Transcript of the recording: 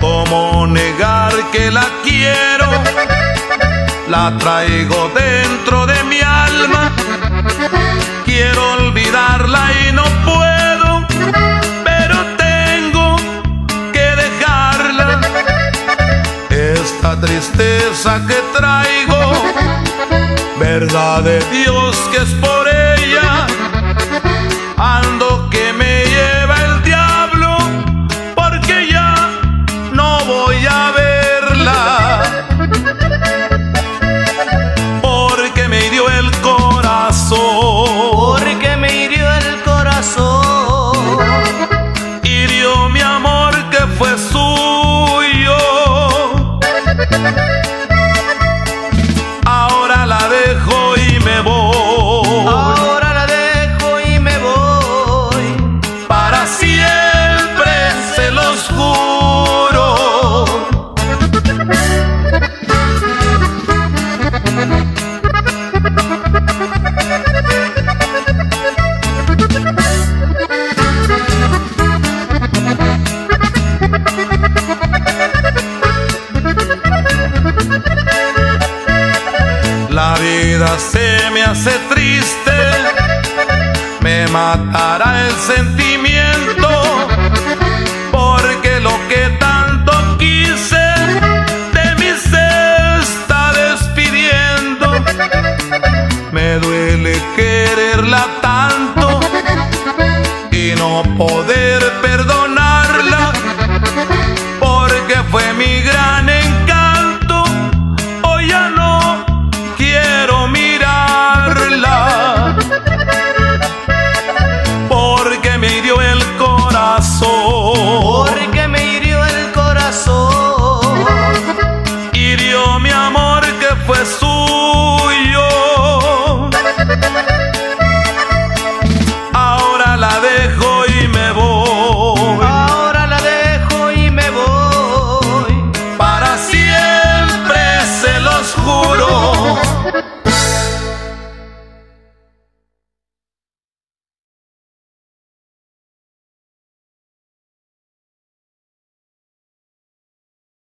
¿Cómo negar que la quiero? La traigo dentro de mi alma. Quiero olvidarla y no puedo, pero tengo que dejarla. Esta tristeza que traigo, verdad de Dios que es por ella. Ando que me lleva el diablo, porque ya no voy a verla. Porque me hirió el corazón. Porque me hirió el corazón. Hirió mi amor que fue suyo. Ahora la dejo y me voy. Ahora la dejo y me voy. Para siempre se los juro. La vida se me hace triste, me matará el sentimiento, porque lo que tanto quise de mí se está despidiendo. Me duele quererla tanto y no poder perdonarla, porque fue mi gran